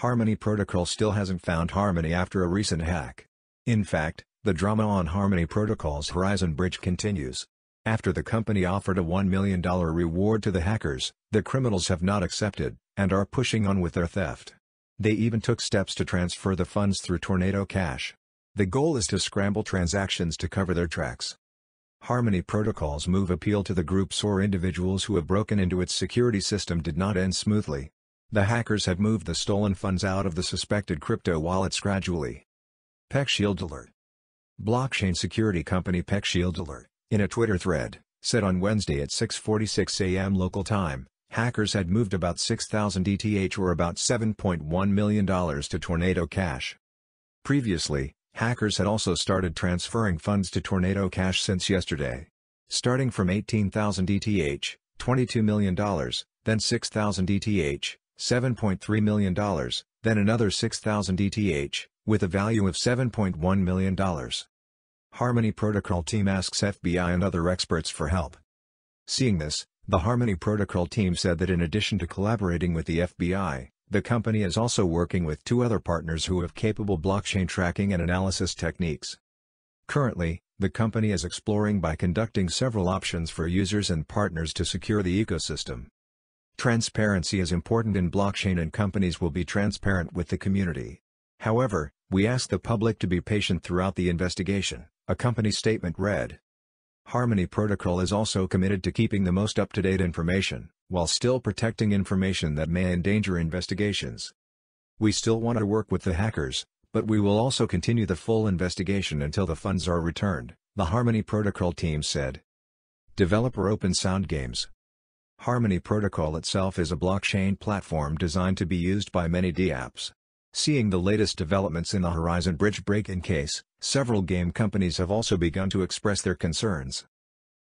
Harmony Protocol still hasn't found harmony after a recent hack. In fact, the drama on Harmony Protocol's Horizon Bridge continues. After the company offered a $1 million reward to the hackers, the criminals have not accepted, and are pushing on with their theft. They even took steps to transfer the funds through Tornado Cash. The goal is to scramble transactions to cover their tracks. Harmony Protocol's move appealed to the groups or individuals who have broken into its security system did not end smoothly. The hackers have moved the stolen funds out of the suspected crypto wallets gradually. PeckShield Alert. Blockchain security company PeckShield Alert, in a Twitter thread, said on Wednesday at 6:46 a.m. local time, hackers had moved about 6,000 ETH or about $7.1 million to Tornado Cash. Previously, hackers had also started transferring funds to Tornado Cash since yesterday. Starting from 18,000 ETH, $22 million, then 6,000 ETH, $7.3 million, then another 6,000 ETH, with a value of $7.1 million. Harmony Protocol team asks FBI and other experts for help. Seeing this, the Harmony Protocol team said that in addition to collaborating with the FBI, the company is also working with two other partners who have capable blockchain tracking and analysis techniques. Currently, the company is exploring by conducting several options for users and partners to secure the ecosystem. Transparency is important in blockchain and companies will be transparent with the community. However, we ask the public to be patient throughout the investigation, a company statement read. Harmony Protocol is also committed to keeping the most up-to-date information, while still protecting information that may endanger investigations. We still want to work with the hackers, but we will also continue the full investigation until the funds are returned, the Harmony Protocol team said. Developer Open Sound Games. Harmony Protocol itself is a blockchain platform designed to be used by many dApps. Seeing the latest developments in the Horizon Bridge break-in case, several game companies have also begun to express their concerns.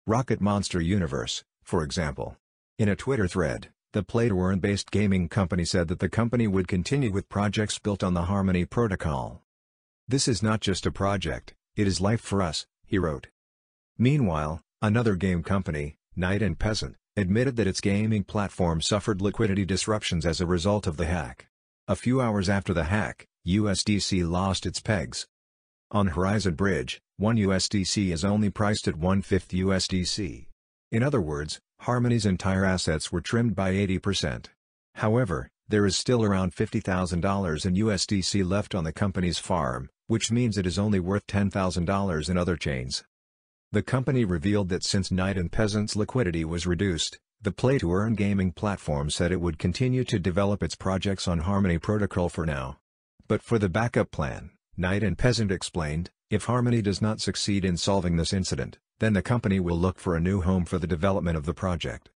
Rocket Monster Universe, for example. In a Twitter thread, the play-to-earn-based gaming company said that the company would continue with projects built on the Harmony Protocol. "This is not just a project, it is life for us," he wrote. Meanwhile, another game company, Knight and Peasant, admitted that its gaming platform suffered liquidity disruptions as a result of the hack. A few hours after the hack, USDC lost its pegs. On Horizon Bridge, one USDC is only priced at 1/5 USDC. In other words, Harmony's entire assets were trimmed by 80%. However, there is still around $50,000 in USDC left on the company's farm, which means it is only worth $10,000 in other chains. The company revealed that since Knight and Peasant's liquidity was reduced, the play-to-earn gaming platform said it would continue to develop its projects on Harmony Protocol for now. But for the backup plan, Knight and Peasant explained, if Harmony does not succeed in solving this incident, then the company will look for a new home for the development of the project.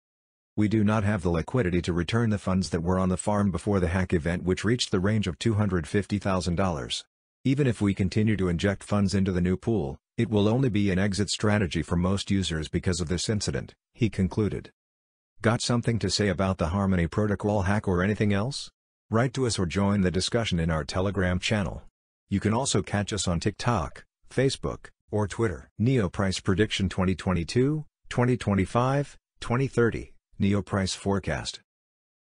We do not have the liquidity to return the funds that were on the farm before the hack event, which reached the range of $250,000. Even if we continue to inject funds into the new pool, it will only be an exit strategy for most users because of this incident, he concluded. Got something to say about the Harmony Protocol hack or anything else? Write to us or join the discussion in our Telegram channel. You can also catch us on TikTok, Facebook, or Twitter. NEO Price Prediction 2022, 2025, 2030, NEO Price Forecast.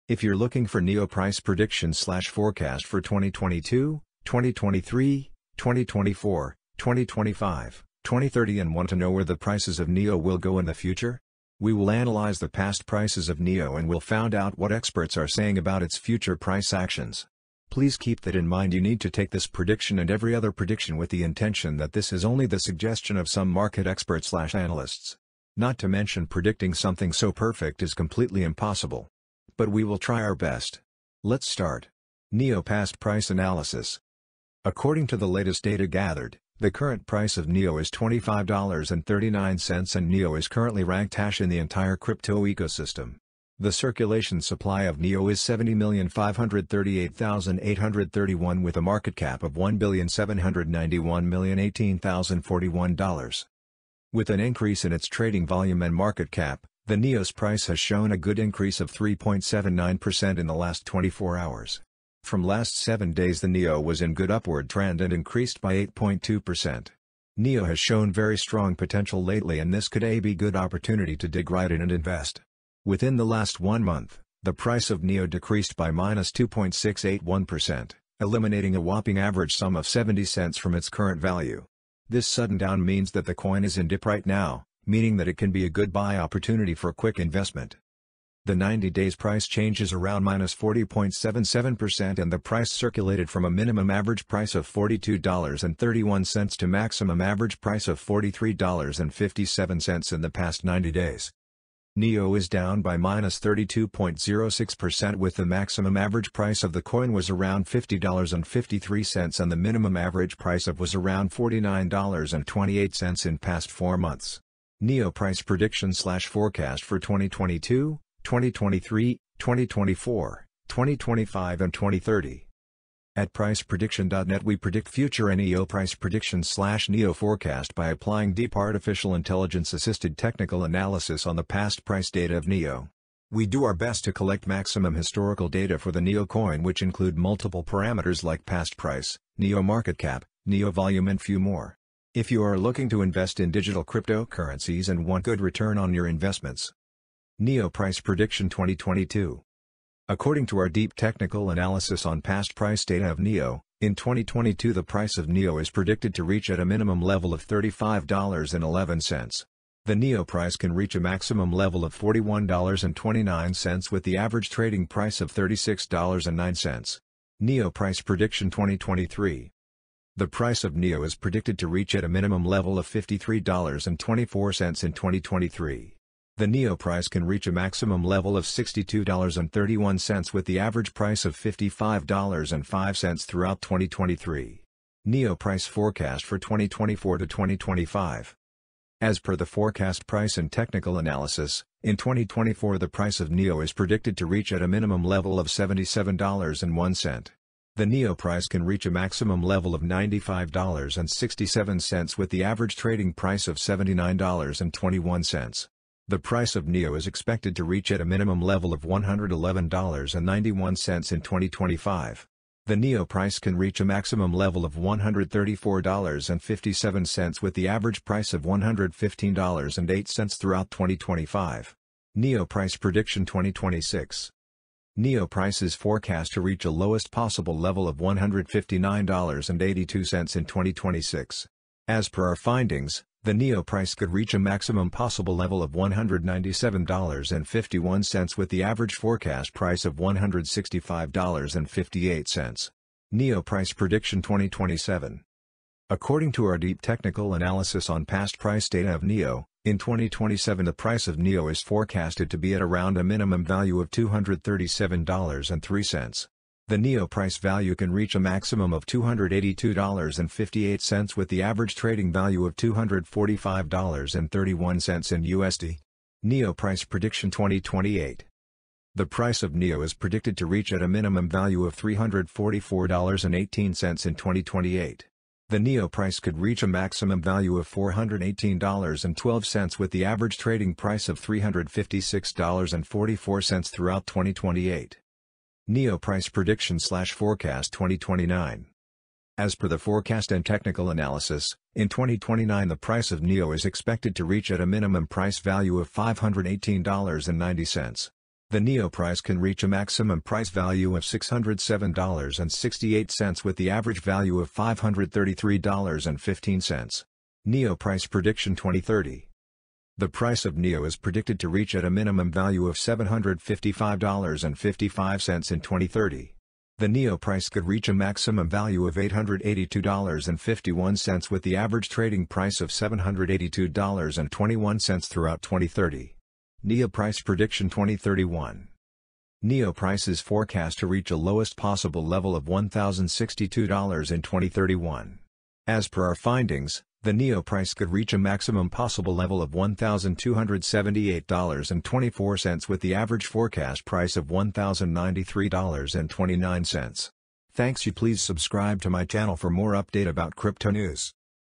If you're looking for NEO Price Prediction/Forecast for 2022, 2023, 2024, 2025, 2030 and want to know where the prices of NEO will go in the future? We will analyze the past prices of NEO and we'll find out what experts are saying about its future price actions. Please keep that in mind. You need to take this prediction and every other prediction with the intention that this is only the suggestion of some market expert/analysts. Not to mention predicting something so perfect is completely impossible. But we will try our best. Let's start. NEO Past Price Analysis. According to the latest data gathered, the current price of NEO is $25.39 and NEO is currently ranked hash in the entire crypto ecosystem. The circulation supply of NEO is 70,538,831 with a market cap of $1,791,018,041. With an increase in its trading volume and market cap, the NEO's price has shown a good increase of 3.79% in the last 24 hours. From last 7 days, the NEO was in good upward trend and increased by 8.2%. NEO has shown very strong potential lately and this could be a good opportunity to dig right in and invest. Within the last 1 month, The price of NEO decreased by -2.681%, eliminating a whopping average sum of 70 cents from its current value. This sudden down means that the coin is in dip right now, meaning that it can be a good buy opportunity for quick investment. The 90 days price change is around -40.77%, and the price circulated from a minimum average price of $42.31 to maximum average price of $43.57 in the past 90 days. NEO is down by -32.06%, with the maximum average price of the coin was around $50.53 and the minimum average price of was around $49.28 in past 4 months. NEO price prediction/forecast for 2022, 2023, 2024, 2025 and 2030. At priceprediction.net we predict future NEO price prediction/NEO forecast by applying deep artificial intelligence assisted technical analysis on the past price data of NEO. We do our best to collect maximum historical data for the NEO coin, which include multiple parameters like past price, NEO market cap, NEO volume and few more. If you are looking to invest in digital cryptocurrencies and want good return on your investments. NEO price prediction 2022. According to our deep technical analysis on past price data of NEO, in 2022 the price of NEO is predicted to reach at a minimum level of $35.11. The NEO price can reach a maximum level of $41.29 with the average trading price of $36.09. NEO price prediction 2023. The price of NEO is predicted to reach at a minimum level of $53.24 in 2023. The NEO price can reach a maximum level of $62.31 with the average price of $55.05 throughout 2023. NEO price forecast for 2024 to 2025. As per the forecast price and technical analysis, in 2024 the price of NEO is predicted to reach at a minimum level of $77.01. The NEO price can reach a maximum level of $95.67 with the average trading price of $79.21. The price of NEO is expected to reach at a minimum level of $111.91 in 2025. The NEO price can reach a maximum level of $134.57 with the average price of $115.08 throughout 2025. NEO price prediction 2026. NEO price is forecast to reach a lowest possible level of $159.82 in 2026. As per our findings, the NEO price could reach a maximum possible level of $197.51 with the average forecast price of $165.58. NEO price prediction 2027. According to our deep technical analysis on past price data of NEO, in 2027 the price of NEO is forecasted to be at around a minimum value of $237.03. The NEO price value can reach a maximum of $282.58 with the average trading value of $245.31 in USD. NEO price prediction 2028. The price of NEO is predicted to reach at a minimum value of $344.18 in 2028. The NEO price could reach a maximum value of $418.12 with the average trading price of $356.44 throughout 2028. NEO price prediction/forecast 2029. As per the forecast and technical analysis, in 2029 the price of NEO is expected to reach at a minimum price value of $518.90. The NEO price can reach a maximum price value of $607.68 with the average value of $533.15. NEO price prediction 2030. The price of NEO is predicted to reach at a minimum value of $755.55 in 2030. The NEO price could reach a maximum value of $882.51 with the average trading price of $782.21 throughout 2030. NEO price prediction 2031. NEO price is forecast to reach a lowest possible level of $1,062 in 2031. As per our findings, the NEO price could reach a maximum possible level of $1,278.24 with the average forecast price of $1,093.29. Thanks. You please subscribe to my channel for more update about crypto news.